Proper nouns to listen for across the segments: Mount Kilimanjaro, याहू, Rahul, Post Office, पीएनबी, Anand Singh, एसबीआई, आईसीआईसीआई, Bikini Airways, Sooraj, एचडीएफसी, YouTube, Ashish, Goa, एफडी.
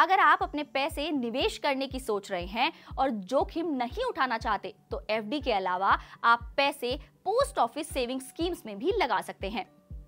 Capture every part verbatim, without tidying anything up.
अगर आप अपने पैसे निवेश करने की सोच रहे हैं और जोखिम नहीं उठाना चाहते तो एफडी के अलावा आप पैसे पोस्ट ऑफिस सेविंग स्कीम्स में भी लगा सकते हैं।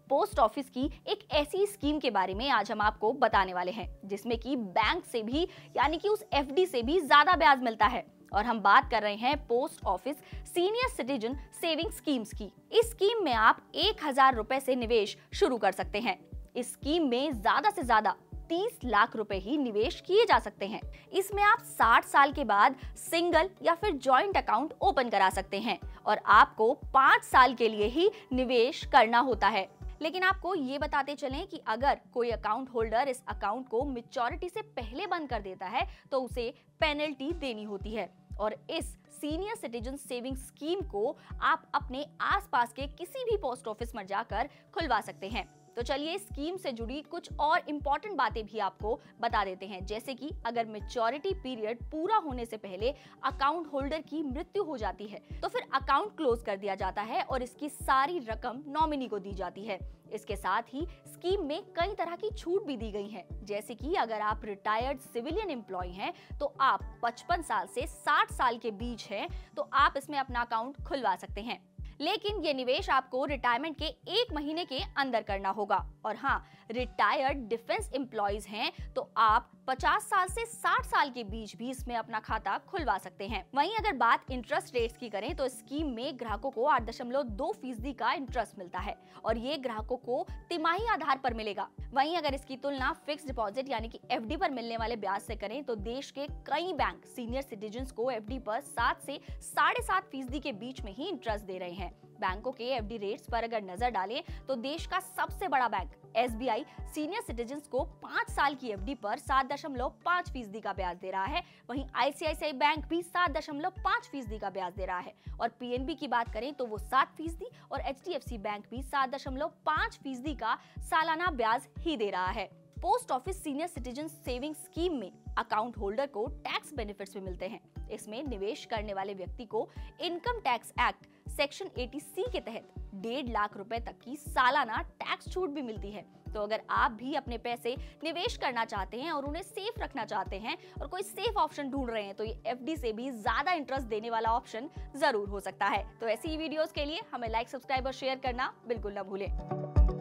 पोस्ट ऑफिस की एक ऐसी स्कीम के बारे में आज हम आपको बताने वाले हैं जिसमें कि बैंक से भी यानी कि उस एफडी से भी ज्यादा ब्याज मिलता है, और हम बात कर रहे हैं post office senior citizen saving schemes की। इस स्कीम में आप एक हजार रुपए से निवेश शुरू कर सकते हैं। इस स्कीम में ज्यादा से ज्यादा तीस लाख रुपए ही निवेश किए जा सकते हैं। इसमें आप साठ साल के बाद सिंगल या फिर जॉइंट अकाउंट ओपन करा सकते हैं और आपको पाँच साल के लिए ही निवेश करना होता है। लेकिन आपको ये बताते चलें कि अगर कोई अकाउंट होल्डर इस अकाउंट को मैच्योरिटी से पहले बंद कर देता है तो उसे पेनल्टी देनी होती है, और इस सीनियर सिटीजन सेविंग स्कीम को आप अपने आसपास के किसी भी पोस्ट ऑफिस में जाकर खुलवा सकते हैं। तो चलिए इस स्कीम से जुड़ी कुछ और इम्पोर्टेंट बातें भी आपको बता देते हैं, जैसे कि अगर मैच्योरिटी पीरियड पूरा होने से पहले अकाउंट होल्डर की मृत्यु हो जाती है तो फिर अकाउंट क्लोज कर दिया जाता है और इसकी सारी रकम नॉमिनी को दी जाती है। इसके साथ ही स्कीम में कई तरह की छूट भी दी गई है, जैसे कि अगर आप रिटायर्ड सिविलियन एम्प्लॉय हैं तो आप पचपन साल से साठ साल के बीच हैं तो आप इसमें अपना अकाउंट खुलवा सकते हैं। लेकिन ये निवेश आपको रिटायरमेंट के एक महीने के अंदर करना होगा, और हाँ, रिटायर्ड डिफेंस एम्प्लॉयज हैं तो आप पचास साल से साठ साल के बीच भी इसमें अपना खाता खुलवा सकते हैं। वहीं अगर बात इंटरेस्ट रेट्स की करें तो स्कीम में ग्राहकों को आठ दशमलव दो फीसदी का इंटरेस्ट मिलता है और ये ग्राहकों को तिमाही आधार पर मिलेगा। वहीं अगर इसकी तुलना फिक्स डिपॉजिट यानी कि एफडी पर मिलने वाले ब्याज से करें तो देश के कई बैंक सीनियर सिटीजन को एफडी पर सात से साढ़े सात फीसदी के बीच में ही इंटरेस्ट दे रहे हैं। बैंकों के एफडी रेट्स पर अगर नजर डालें तो देश का सबसे बड़ा बैंक एसबीआई सीनियर सिटीजन्स को पाँच साल की एफडी पर सात दशमलव पाँच फीसदी का ब्याज दे रहा है। वहीं आईसीआईसीआई बैंक भी सात दशमलव पाँच फीसदी का ब्याज दे रहा है, और पीएनबी की बात करें तो वो सात फीसदी और एचडीएफसी बैंक भी सात दशमलव पाँच फीसदी का सालाना ब्याज ही दे रहा है। Post office senior citizen saving scheme में अकाउंट होल्डर को टैक्स बेनिफिट्स भी मिलते हैं। इसमें निवेश करने वाले व्यक्ति को इनकम टैक्स एक्ट सेक्शन अस्सी सी के तहत डेढ़ लाख रुपए तक की सालाना टैक्स छूट भी मिलती है। तो अगर आप भी अपने पैसे निवेश करना चाहते हैं और उन्हें सेफ रखना चाहते हैं और कोई सेफ ऑप्शन ढूंढ रहे हैं तो ये एफडी से भी ज्यादा इंटरेस्ट देने वाला ऑप्शन जरूर हो सकता है। तो ऐसी ही वीडियोस के लिए हमें लाइक, सब्सक्राइब और शेयर करना बिल्कुल न भूलें।